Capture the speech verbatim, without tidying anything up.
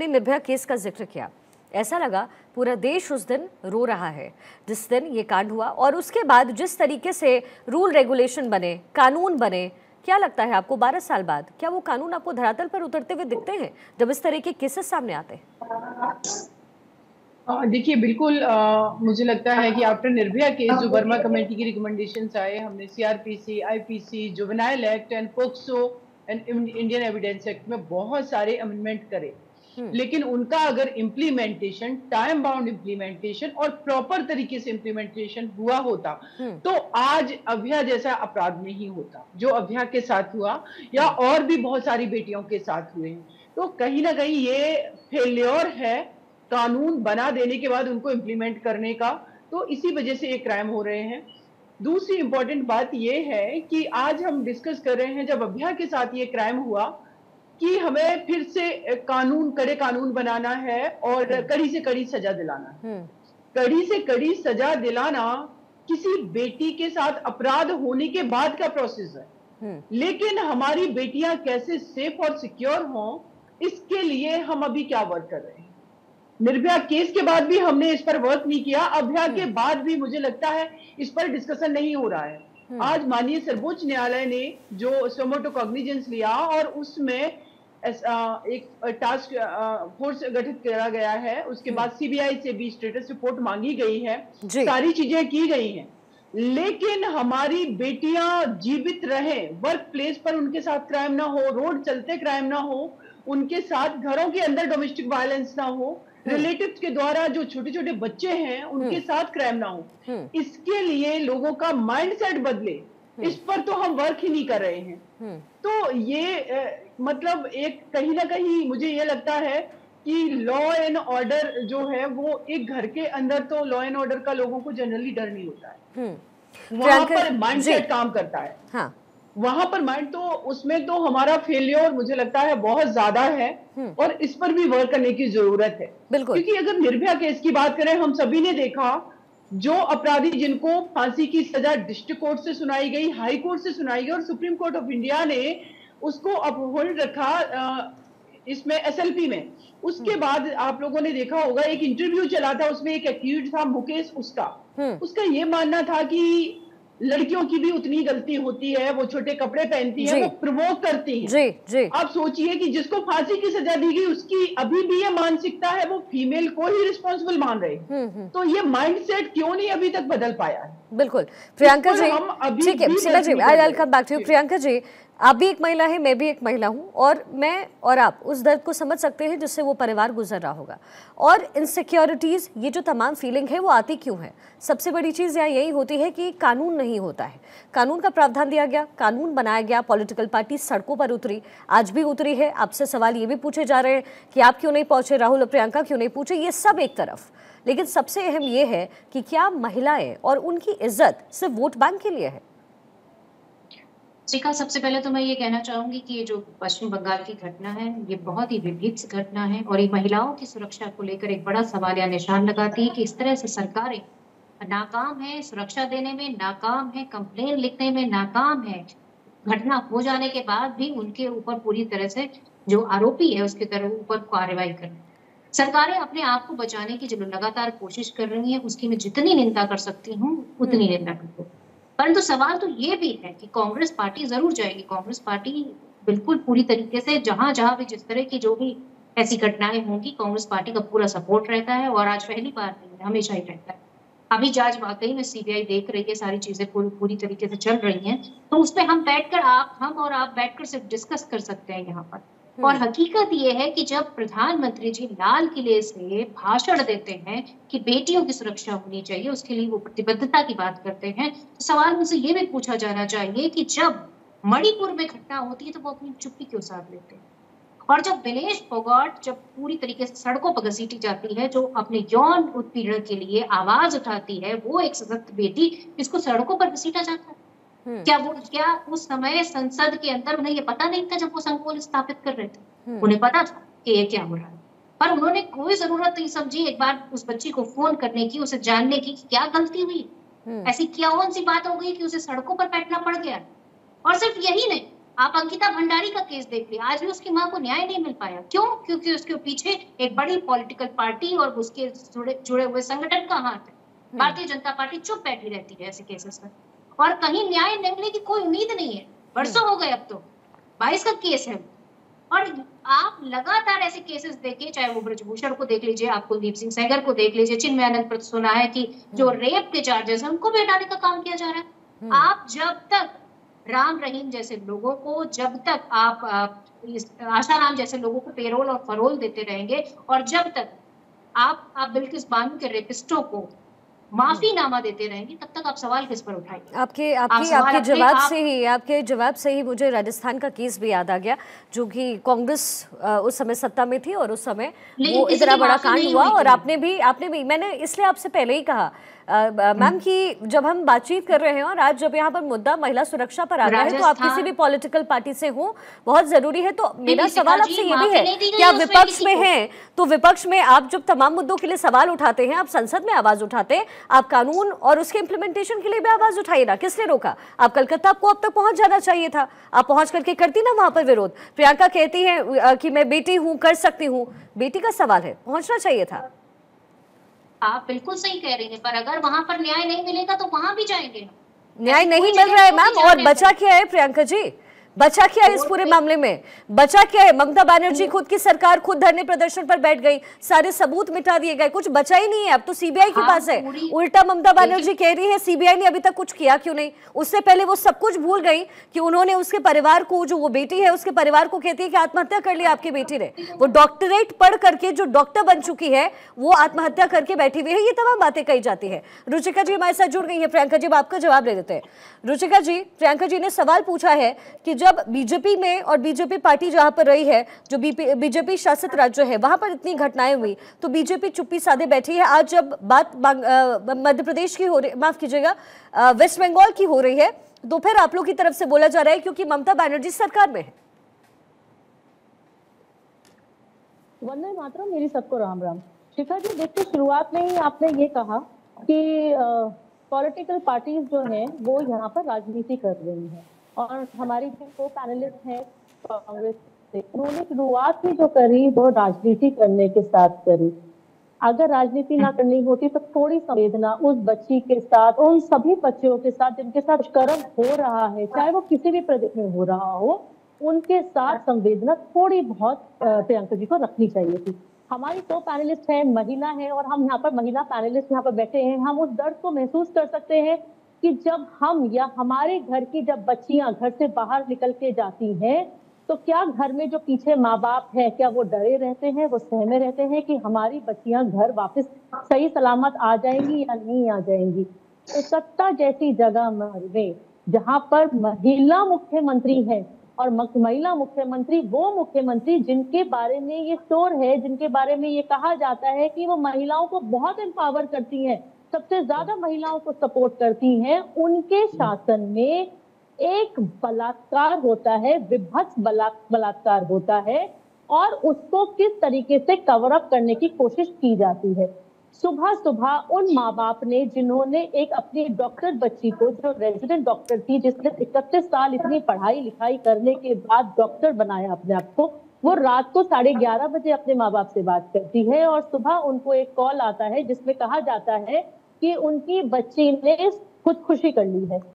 आपने निर्भया केस का जिक्र किया, ऐसा लगा पूरा देश उस दिन रो रहा है जिस दिन ये कांड हुआ, और उसके बाद जिस तरीके से रूल रेगुलेशन बने, कानून बने, क्या लगता है आपको बारह साल बाद क्या वो कानून आपको धरातल पर उतरते हुए दिखते हैं जब इस तरह के केसेस सामने आते हैं? देखिए बिल्कुल आ, मुझे लगता है कि आफ्टर निर्भया केस जो वर्मा कमेटी की रिकमेंडेशंस आए, हमने CrPC, IPC, juvenile act and POCSO and Indian evidence act में बहुत सारे अमेंडमेंट करे, लेकिन उनका अगर इम्प्लीमेंटेशन, टाइम बाउंड इम्प्लीमेंटेशन और प्रॉपर तरीके से इम्प्लीमेंटेशन हुआ होता तो आज अभ्या जैसा अपराध नहीं होता जो अभ्या के साथ हुआ या और भी बहुत सारी बेटियों के साथ हुए हैं। तो कहीं ना कहीं ये फेल्योर है कानून बना देने के बाद उनको इम्प्लीमेंट करने का, तो इसी वजह से ये क्राइम हो रहे हैं। दूसरी इंपॉर्टेंट बात ये है कि आज हम डिस्कस कर रहे हैं जब अभ्या के साथ ये क्राइम हुआ कि हमें फिर से कानून, कड़े कानून बनाना है और कड़ी से कड़ी सजा दिलाना है। कड़ी से कड़ी सजा दिलाना किसी बेटी के साथ अपराध होने के बाद का प्रोसेस है, लेकिन हमारी बेटियां कैसे सेफ और सिक्योर हों इसके लिए हम अभी क्या वर्क कर रहे हैं? निर्भया केस के बाद भी हमने इस पर वर्क नहीं किया, अभ्या के बाद भी मुझे लगता है इस पर डिस्कशन नहीं हो रहा है। आज माननीय सर्वोच्च न्यायालय ने जो सोमोटो कॉग्निजेंस लिया और उसमें एक टास्क फोर्स गठित किया गया है, उसके बाद सीबीआई से भी स्टेटस रिपोर्ट मांगी गई है, सारी चीजें की गई हैं, लेकिन हमारी बेटियां जीवित रहें, वर्क प्लेस पर उनके साथ क्राइम ना हो, रोड चलते क्राइम ना हो, उनके साथ घरों के अंदर डोमेस्टिक वायलेंस ना हो, रिलेटिव्स के द्वारा जो छोटे छोटे बच्चे हैं उनके साथ क्राइम ना हो, इसके लिए लोगों का माइंडसेट बदले, इस पर तो हम वर्क ही नहीं कर रहे हैं। तो ये ए, मतलब एक कहीं ना कहीं मुझे ये लगता है कि लॉ एंड ऑर्डर जो है वो एक घर के अंदर, तो लॉ एंड ऑर्डर का लोगों को जनरली डर नहीं होता है, वहां पर माइंडसेट काम करता है। हाँ। वहां पर माइंड, तो उसमें तो हमारा फेलियर मुझे लगता है बहुत ज्यादा है और इस पर भी वर्क करने की जरूरत है। क्योंकि अगर निर्भया केस की बात करें, हम सभी ने देखा जो अपराधी जिनको फांसी की सजा डिस्ट्रिक्ट कोर्ट से सुनाई गई, हाई कोर्ट से सुनाई गई और सुप्रीम कोर्ट ऑफ इंडिया ने उसको अपहोल्ड रखा इसमें एसएलपी में। उसके बाद आप लोगों ने देखा होगा एक इंटरव्यू चला था, उसमें एक एक्यूज था मुकेश, उसका उसका ये मानना था कि लड़कियों की भी उतनी गलती होती है, वो छोटे कपड़े पहनती है, वो प्रमोट करती है। आप सोचिए कि जिसको फांसी की सजा दी गई उसकी अभी भी ये मानसिकता है, वो फीमेल को ही रिस्पॉन्सिबल मान रहे, तो ये माइंडसेट क्यों नहीं अभी तक बदल पाया है? बिल्कुल प्रियंका जी, ठीक है प्रियंका जी, आप भी एक महिला है, मैं भी एक महिला हूँ, और मैं और आप उस दर्द को समझ सकते हैं जिससे वो परिवार गुजर रहा होगा, और इनसिक्योरिटीज़, ये जो तमाम फीलिंग है वो आती क्यों है? सबसे बड़ी चीज़ यहाँ यही होती है कि कानून नहीं होता है, कानून का प्रावधान दिया गया, कानून बनाया गया, पॉलिटिकल पार्टी सड़कों पर उतरी, आज भी उतरी है। आपसे सवाल ये भी पूछे जा रहे हैं कि आप क्यों नहीं पहुँचे, राहुल और प्रियंका क्यों नहीं पहुँचे, ये सब एक तरफ, लेकिन सबसे अहम ये है कि क्या महिलाएं और उनकी इज्जत सिर्फ वोट बैंक के लिए है? श्रीका, सबसे पहले तो मैं ये कहना चाहूंगी कि ये जो पश्चिम बंगाल की घटना है ये बहुत ही विभत्स घटना है और ये महिलाओं की सुरक्षा को लेकर एक बड़ा सवाल या निशान लगाती है कि इस तरह से सरकारें नाकाम है सुरक्षा देने में, नाकाम है कंप्लेन लिखने में, नाकाम है घटना हो जाने के बाद भी उनके ऊपर पूरी तरह से जो आरोपी है उसके तरह ऊपर कार्रवाई करना। सरकारें अपने आप को बचाने की जो लगातार कोशिश कर रही है उसकी मैं जितनी निंदा कर सकती हूँ उतनी निंदा करती हूँ, परंतु सवाल तो ये भी है कि कांग्रेस पार्टी जरूर जाएगी, कांग्रेस पार्टी बिल्कुल पूरी तरीके से जहां जहां भी जिस तरह की जो भी ऐसी घटनाएं होंगी कांग्रेस पार्टी का पूरा सपोर्ट रहता है और आज पहली बार नहीं, हमेशा ही रहता है। अभी जांच वाकई में सीबीआई देख रही है, सारी चीजें पूरी पूरी तरीके से चल रही हैं, तो उस पर हम बैठकर आप हम और आप बैठकर सिर्फ डिस्कस कर सकते हैं यहाँ पर। और हकीकत ये है कि जब प्रधानमंत्री जी लाल किले से भाषण देते हैं कि बेटियों की सुरक्षा होनी चाहिए, उसके लिए वो प्रतिबद्धता की बात करते हैं, तो सवाल मुझसे ये भी पूछा जाना चाहिए कि जब मणिपुर में घटना होती है तो वो अपनी चुप्पी क्यों साध लेते हैं? और जब विनेश फोगट जब पूरी तरीके से सड़कों पर घसीटी जाती है, जो अपने यौन उत्पीड़न के लिए आवाज उठाती है, वो एक सशक्त बेटी, इसको सड़कों पर घसीटा जाता है। क्या वो क्या उस समय संसद के अंदर उन्हें ये पता नहीं था जब वो संगोल स्थापित कर रहे थे? उन्हें पता था कि ये क्या हो रहा है, पर उन्होंने कोई जरूरत नहीं समझी एक बार उस बच्ची को फोन करने की, उसे जानने की कि क्या गलती हुई, ऐसी क्या कौन सी बात हो गई कि उसे सड़कों पर बैठना पड़ गया। और सिर्फ यही नहीं, आप अंकिता भंडारी का केस देख लिया, आज भी उसकी माँ को न्याय नहीं मिल पाया। क्यों? क्योंकि उसके पीछे एक बड़ी पॉलिटिकल पार्टी और उसके जुड़े जुड़े हुए संगठन का हाथ है। भारतीय जनता पार्टी चुप बैठी रहती है ऐसे केसेस में और कहीं न्याय मिलने की कोई उम्मीद नहीं है। बरसों हो गए, अब तो बाईस का केस है और आप लगातार ऐसे केसेस देखें, चाहे वो ब्रजभूषण को देख लीजिए, आप कुलदीप सिंह सैगर को देख लीजिए, चिन्मय आनंद पर सुना है कि जो रेप के चार्जेस हैं उनको भी हटाने का काम किया जा रहा है। आप जब तक राम रहीम जैसे लोगों को, जब तक आप, आप आशाराम जैसे लोगों को पेरोल और फरोल देते रहेंगे और जब तक आप आप बिल्किस बानू के रेपिस्टों को माफीनामा देते रहेंगे, तब तक आप सवाल किस पर उठाएंगे? आपके आपके आप आपके जवाब आप... से ही आपके जवाब से ही मुझे राजस्थान का केस भी याद आ गया, जो कि कांग्रेस उस समय सत्ता में थी और उस समय वो इतना बड़ा कांड हुआ। और आपने भी आपने भी मैंने इसलिए आपसे पहले ही कहा मैम कि जब हम बातचीत कर रहे हैं और आज जब यहाँ पर मुद्दा महिला सुरक्षा पर आ रहा है, तो आप किसी भी पॉलिटिकल पार्टी से हो बहुत जरूरी है। तो मेरा सवाल आपसे ये भी है कि आप विपक्ष में हैं, तो विपक्ष में आप जब तमाम मुद्दों के लिए सवाल उठाते हैं, आप संसद में आवाज उठाते हैं, आप कानून और उसके इम्प्लीमेंटेशन के लिए भी आवाज उठाइए ना। किसने रोका? आप कलकत्ता, आपको अब तक पहुंच जाना चाहिए था, आप पहुंच करके करती ना वहां पर विरोध। प्रियंका कहती है कि मैं बेटी हूँ, कर सकती हूँ, बेटी का सवाल है, पहुंचना चाहिए था। आप बिल्कुल सही कह रही हैं, पर अगर वहां पर न्याय नहीं मिलेगा तो वहां भी जाएंगे। न्याय नहीं मिल रहा है मैम, और बचा क्या है प्रियंका जी? बचा क्या है इस पूरे मामले में? बचा क्या है? ममता बैनर्जी खुद की सरकार खुद धरने प्रदर्शन पर बैठ गई, सारे सबूत मिटा दिए गए, कुछ बचा ही नहीं है। अब तो सीबीआई के पास है। उल्टा ममता बैनर्जी कह रही है सीबीआई ने अभी तक कुछ किया क्यों नहीं। उससे पहले वो सब कुछ भूल गई कि उन्होंने उसके परिवार को, जो वो बेटी है उसके परिवार को कहती है कि आत्महत्या कर लिया आपकी बेटी ने। वो डॉक्टरेट पढ़ करके जो डॉक्टर बन चुकी है वो आत्महत्या करके बैठी हुई है। ये तमाम बातें कही जाती है। रुचिका जी हमारे साथ जुड़ गई है। प्रियंका जी आपका जवाब ले देते हैं। रुचिका जी, प्रियंका जी ने सवाल पूछा है कि जब बीजेपी में और बीजेपी पार्टी जहां पर रही है, जो बीजेपी शासित राज्य है वहां पर इतनी घटनाएं हुई, तो बीजेपी चुप्पी साधे बैठी है। आज जब बात मध्य प्रदेश की हो रही, माफ कीजिएगा वेस्ट बंगाल की हो रही है, तो फिर आप लोग की तरफ से बोला जा रहा है क्योंकि ममता बैनर्जी सरकार में है। वंदे मातरम, मेरी सबको राम राम। शिखा जी देखिए, शुरुआत में ही आपने ये कहा कि पॉलिटिकल पार्टीज जो है वो यहाँ पर राजनीति कर रही है और हमारी जो पैनलिस्ट हैं कांग्रेस से, उन्होंने शुरुआत में जो करी वो राजनीति करने के साथ करी। अगर राजनीति ना करनी होती तो थोड़ी संवेदना उस बच्ची के साथ, उन सभी बच्चों के साथ जिनके साथ कर्म हो रहा है, चाहे वो किसी भी प्रदेश में हो रहा हो, उनके साथ संवेदना थोड़ी बहुत प्रियंका जी को रखनी चाहिए थी। हमारी दो पैनलिस्ट है, महिला है, और हम यहाँ पर महिला पैनलिस्ट यहाँ पर बैठे हैं, हम उस दर्द को महसूस कर सकते हैं कि जब हम या हमारे घर की जब बच्चियां घर से बाहर निकल के जाती हैं तो क्या घर में जो पीछे माँ बाप है, क्या वो डरे रहते हैं, वो सहमे रहते हैं कि हमारी बच्चियां घर वापस सही सलामत आ जाएंगी या नहीं आ जाएंगी। सत्ता जैसी जगह में जहाँ पर महिला मुख्यमंत्री है, और महिला मुख्यमंत्री वो मुख्यमंत्री जिनके बारे में ये शोर है, जिनके बारे में ये कहा जाता है कि वो महिलाओं को बहुत एम्पावर करती है, सबसे ज्यादा महिलाओं को सपोर्ट करती हैं, उनके शासन में एक बलात्कार होता है, विभत्स बलात्कार होता है, और उसको किस तरीके से कवर अप करने की कोशिश की जाती है। सुबह सुबह उन माँ बाप ने जिन्होंने एक अपनी डॉक्टर बच्ची को, जो रेजिडेंट डॉक्टर थी, जिसने इकतीस साल इतनी पढ़ाई लिखाई करने के बाद डॉक्टर बनाया अपने आप को, वो रात को साढ़े ग्यारह बजे अपने माँ बाप से बात करती है और सुबह उनको एक कॉल आता है जिसमें कहा जाता है कि उनकी बच्ची ने खुदकुशी कर ली है।